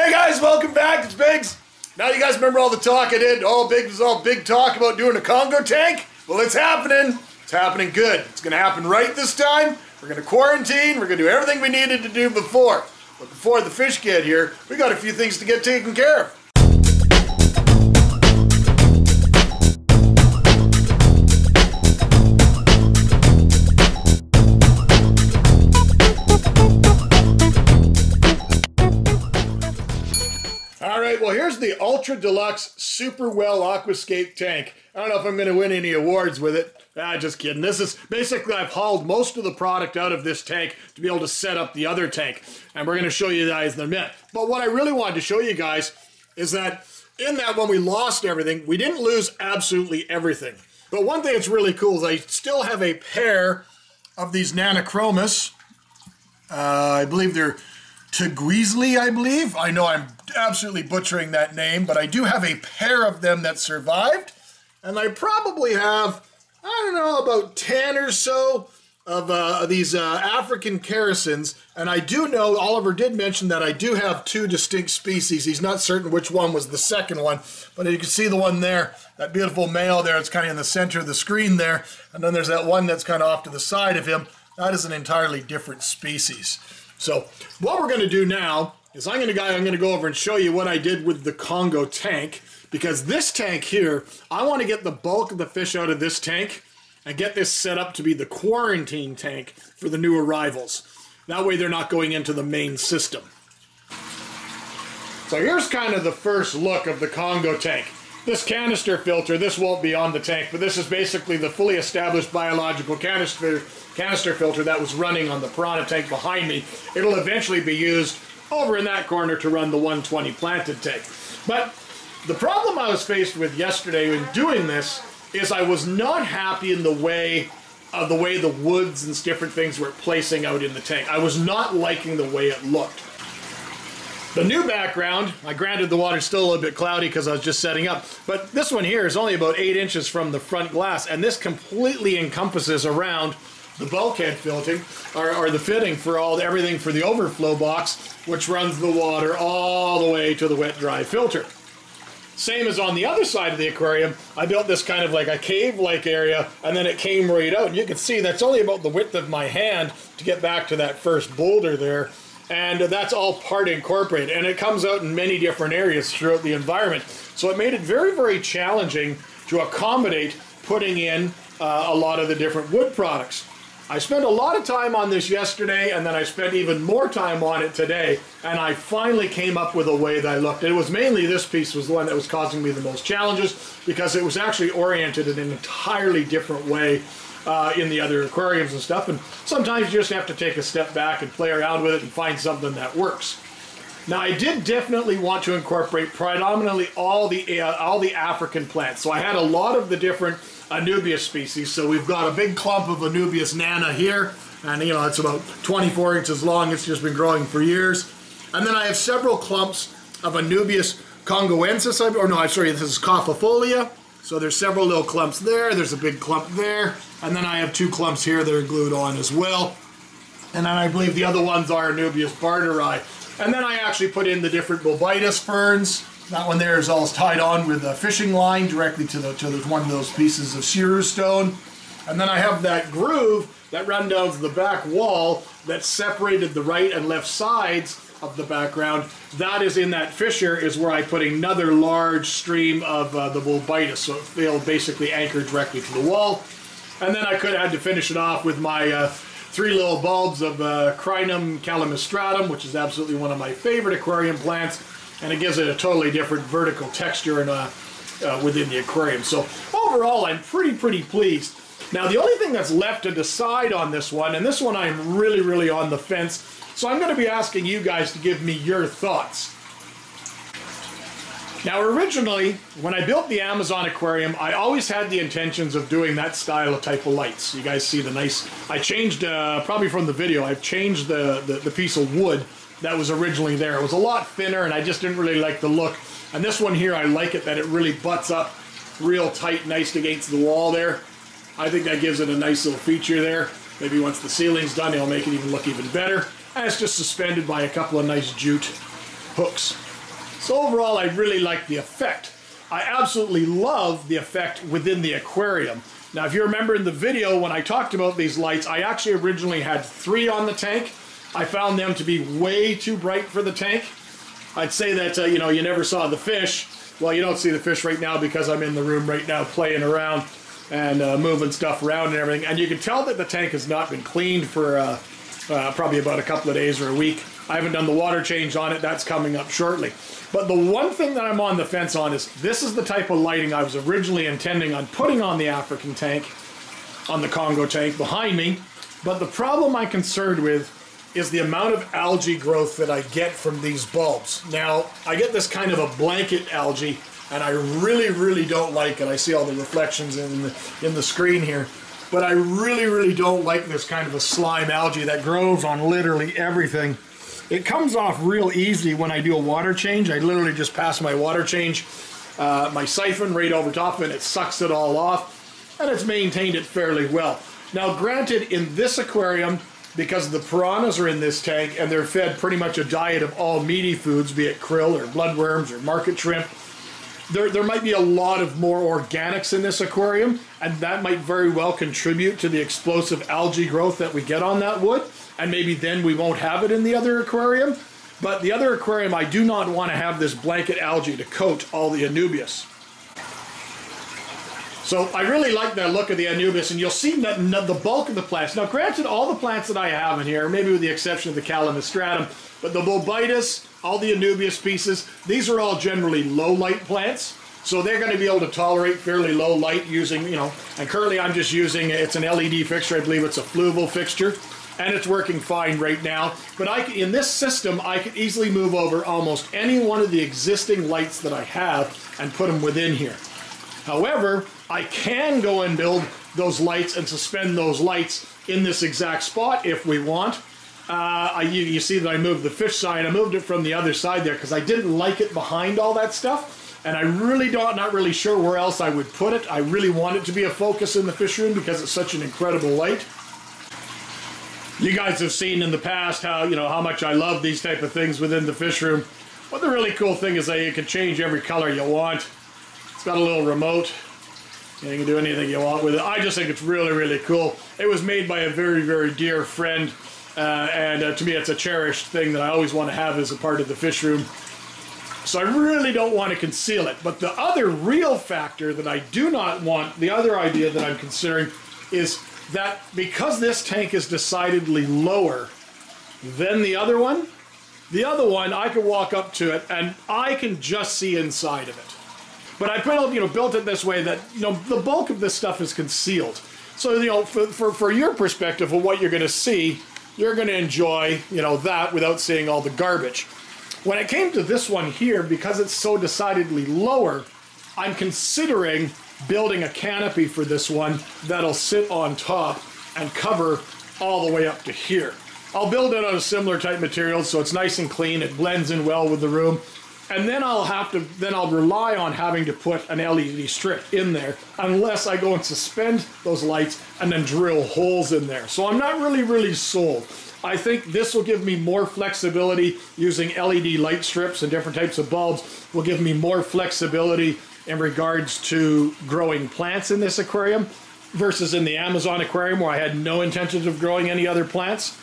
Hey guys, welcome back. It's Biggs. Now you guys remember all the talk I did. All big talk about doing a Congo tank. Well, it's happening. It's happening good. It's going to happen right this time. We're going to quarantine. We're going to do everything we needed to do before. But before the fish get here, we got a few things to get taken care of. Well, here's the Ultra Deluxe Super Well Aquascape tank. I don't know if I'm going to win any awards with it. Ah, just kidding. This is basically, I've hauled most of the product out of this tank to be able to set up the other tank. And we're going to show you guys in a minute. But what I really wanted to show you guys is that in that when we lost everything, we didn't lose absolutely everything. But one thing that's really cool is I still have a pair of these Nanochromis. I believe they're Taguizli, I believe. I know I'm absolutely butchering that name, but I do have a pair of them that survived. And I probably have, I don't know, about 10 or so of these African characins. And I do know, Oliver did mention that I do have two distinct species. He's not certain which one was the second one. But you can see the one there, that beautiful male there. It's kind of in the center of the screen there. And then there's that one that's kind of off to the side of him. That is an entirely different species. So what we're going to do now is I'm going to go over and show you what I did with the Congo tank, because this tank here, I want to get the bulk of the fish out of this tank and get this set up to be the quarantine tank for the new arrivals. That way they're not going into the main system. So here's kind of the first look of the Congo tank. This canister filter, this won't be on the tank, but this is basically the fully established biological canister filter that was running on the Piranha tank behind me. It'll eventually be used over in that corner to run the 120 planted tank. But the problem I was faced with yesterday in doing this is I was not happy in the way of the woods and different things were placing out in the tank. I was not liking the way it looked. The new background, granted the water's still a little bit cloudy because I was just setting up, but this one here is only about 8 inches from the front glass, and this completely encompasses around the bulkhead fitting, or the fitting for everything for the overflow box, which runs the water all the way to the wet dry filter. Same as on the other side of the aquarium, I built this kind of like a cave-like area, and then it came right out. And you can see that's only about the width of my hand to get back to that first boulder there, and that's all part incorporated. And it comes out in many different areas throughout the environment. So it made it very, very challenging to accommodate putting in a lot of the different wood products. I spent a lot of time on this yesterday, and then I spent even more time on it today, and I finally came up with a way that I looked. It was mainly this piece was the one that was causing me the most challenges, because it was actually oriented in an entirely different way in the other aquariums and stuff, and sometimes you just have to take a step back and play around with it and find something that works. Now, I did definitely want to incorporate predominantly all the African plants, so I had a lot of the different Anubias species. So we've got a big clump of Anubias nana here, and you know, it's about 24 inches long. It's just been growing for years. And then I have several clumps of Anubias Congoensis, this is coffeefolia. So there's several little clumps there. There's a big clump there, and then I have two clumps here that are glued on as well. And then I believe the other ones are Anubias barteri. And then I actually put in the different bulbitus ferns. That one there is all tied on with a fishing line directly to one of those pieces of shearer stone. And then I have that groove that runs down to the back wall that separated the right and left sides of the background. That is in that fissure is where I put another large stream of the bulbitus, so it'll basically anchor directly to the wall. And then I could have had to finish it off with my three little bulbs of Crinum calamistratum, which is absolutely one of my favorite aquarium plants. And it gives it a totally different vertical texture and, within the aquarium. So overall, I'm pretty pleased. Now, the only thing that's left to decide on this one, and this one I'm really on the fence, so I'm going to be asking you guys to give me your thoughts. Now, originally, when I built the Amazon Aquarium, I always had the intentions of doing that style of type of lights. You guys see the nice... I changed, probably from the video, I've changed the piece of wood that was originally there. It was a lot thinner, and I just didn't really like the look. And this one here, I like it that it really butts up real tight, nice against the wall there. I think that gives it a nice little feature there. Maybe once the ceiling's done, it'll make it even look even better. And it's just suspended by a couple of nice jute hooks. So overall, I really like the effect. I absolutely love the effect within the aquarium. Now, if you remember in the video when I talked about these lights, I actually originally had 3 on the tank. I found them to be way too bright for the tank. I'd say that, you know, you never saw the fish. Well, you don't see the fish right now because I'm in the room right now playing around and moving stuff around and everything. And you can tell that the tank has not been cleaned for probably about a couple of days or a week. I haven't done the water change on it. That's coming up shortly. But the one thing that I'm on the fence on is this is the type of lighting I was originally intending on putting on the African tank, on the Congo tank behind me. But the problem I'm concerned with is the amount of algae growth that I get from these bulbs. Now, I get this kind of a blanket algae, and I really, really don't like it. I see all the reflections in the screen here. But I really, really don't like this kind of a slime algae that grows on literally everything. It comes off real easy when I do a water change. I literally just pass my water change, my siphon right over top of it. It sucks it all off, and it's maintained it fairly well. Now, granted, in this aquarium, because the piranhas are in this tank and they're fed pretty much a diet of all meaty foods, be it krill or bloodworms or market shrimp, there might be a lot of more organics in this aquarium, and that might very well contribute to the explosive algae growth that we get on that wood, and maybe then we won't have it in the other aquarium. But the other aquarium, I do not want to have this blanket algae to coat all the Anubias. So I really like the look of the Anubias, and you'll see that the bulk of the plants. Now, granted, all the plants that I have in here, maybe with the exception of the calamistratum, but the bulbitus, all the Anubias species, these are all generally low-light plants, so they're going to be able to tolerate fairly low light using, you know, and currently I'm just using, it's an LED fixture, I believe it's a Fluval fixture, and it's working fine right now. But in this system, I could easily move over almost any one of the existing lights that I have and put them within here. However, I can go and build those lights and suspend those lights in this exact spot if we want. You see that I moved the fish sign. I moved it from the other side there because I didn't like it behind all that stuff. And I really not really sure where else I would put it. I really want it to be a focus in the fish room because it's such an incredible light. You guys have seen in the past how, you know, how much I love these type of things within the fish room. But the really cool thing is that you can change every color you want. It's got a little remote, and you can do anything you want with it. I just think it's really, really cool. It was made by a very, very dear friend, and to me it's a cherished thing that I always want to have as a part of the fish room. So I really don't want to conceal it. But the other real factor that I do not want, the other idea that I'm considering, is that because this tank is decidedly lower than the other one, I can walk up to it, and I can just see inside of it. But I built it this way that, you know, the bulk of this stuff is concealed. So, you know, for your perspective of what you're going to see, you're going to enjoy, you know, that without seeing all the garbage. When it came to this one here, because it's so decidedly lower, I'm considering building a canopy for this one that'll sit on top and cover all the way up to here. I'll build it out of similar type materials, so it's nice and clean. It blends in well with the room. And then I'll rely on having to put an LED strip in there unless I go and suspend those lights and then drill holes in there. So I'm not really sold. I think this will give me more flexibility using LED light strips and different types of bulbs will give me more flexibility in regards to growing plants in this aquarium versus in the Amazon aquarium where I had no intentions of growing any other plants.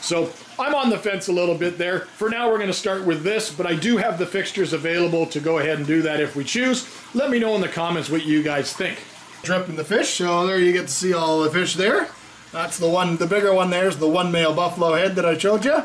So I'm on the fence a little bit there. For now, we're going to start with this, but I do have the fixtures available to go ahead and do that if we choose. Let me know in the comments what you guys think. Dripping the fish, so there you get to see all the fish there. That's the one, the bigger one there's the one male buffalo head that I showed you.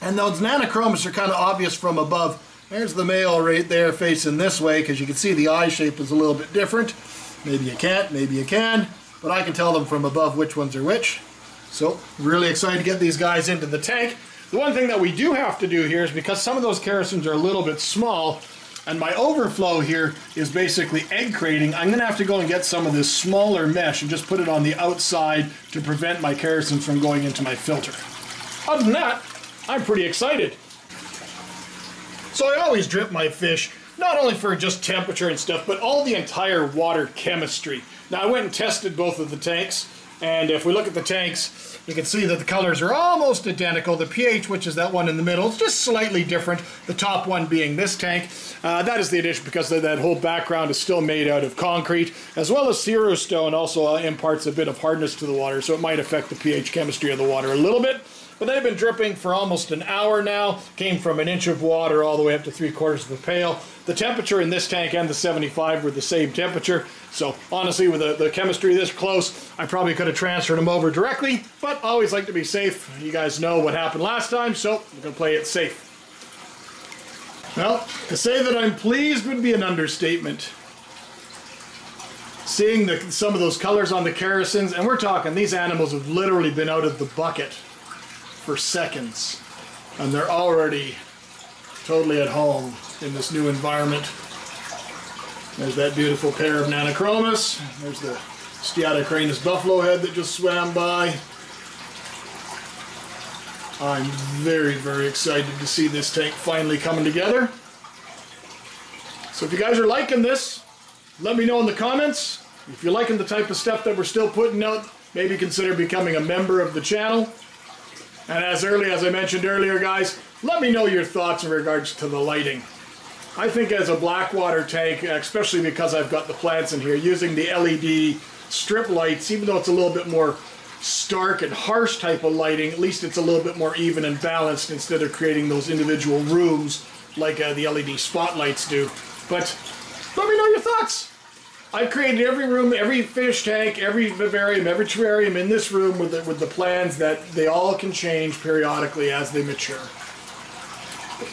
And those nanochromis are kind of obvious from above. There's the male right there facing this way because you can see the eye shape is a little bit different. Maybe you can't, maybe you can, but I can tell them from above which ones are which. So, really excited to get these guys into the tank. The one thing that we do have to do here is because some of those characins are a little bit small, and my overflow here is basically egg crating, I'm going to have to go and get some of this smaller mesh and just put it on the outside to prevent my characins from going into my filter. Other than that, I'm pretty excited. So I always drip my fish, not only for just temperature and stuff, but all the entire water chemistry. Now I went and tested both of the tanks. And if we look at the tanks, you can see that the colors are almost identical. The pH, which is that one in the middle, is just slightly different, the top one being this tank. That is the addition because that whole background is still made out of concrete, as well as ceru stone also imparts a bit of hardness to the water, so it might affect the pH chemistry of the water a little bit. But they've been dripping for almost an hour now, came from 1 inch of water all the way up to 3/4 of a pail. The temperature in this tank and the 75 were the same temperature, so honestly with the chemistry this close, I probably could have transferred them over directly, but I always like to be safe. You guys know what happened last time, so we're going to play it safe. Well, to say that I'm pleased would be an understatement. Seeing some of those colors on the characins, and we're talking these animals have literally been out of the bucket for seconds, and they're already totally at home in this new environment. There's that beautiful pair of Nanochromis. There's the steatocranus buffalo head that just swam by. I'm very, very excited to see this tank finally coming together. So if you guys are liking this, let me know in the comments. If you're liking the type of stuff that we're still putting out, maybe consider becoming a member of the channel. And as I mentioned earlier, guys, let me know your thoughts in regards to the lighting. I think as a blackwater tank, especially because I've got the plants in here, using the LED strip lights, even though it's a little bit more stark and harsh type of lighting, at least it's a little bit more even and balanced instead of creating those individual rooms like the LED spotlights do. But let me know your thoughts. I created every room, every fish tank, every vivarium, every terrarium in this room with the plans that they all can change periodically as they mature.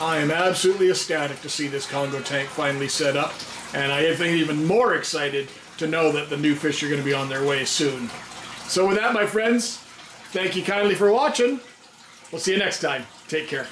I am absolutely ecstatic to see this Congo tank finally set up, and I think even more excited to know that the new fish are going to be on their way soon. So with that, my friends, thank you kindly for watching. We'll see you next time. Take care.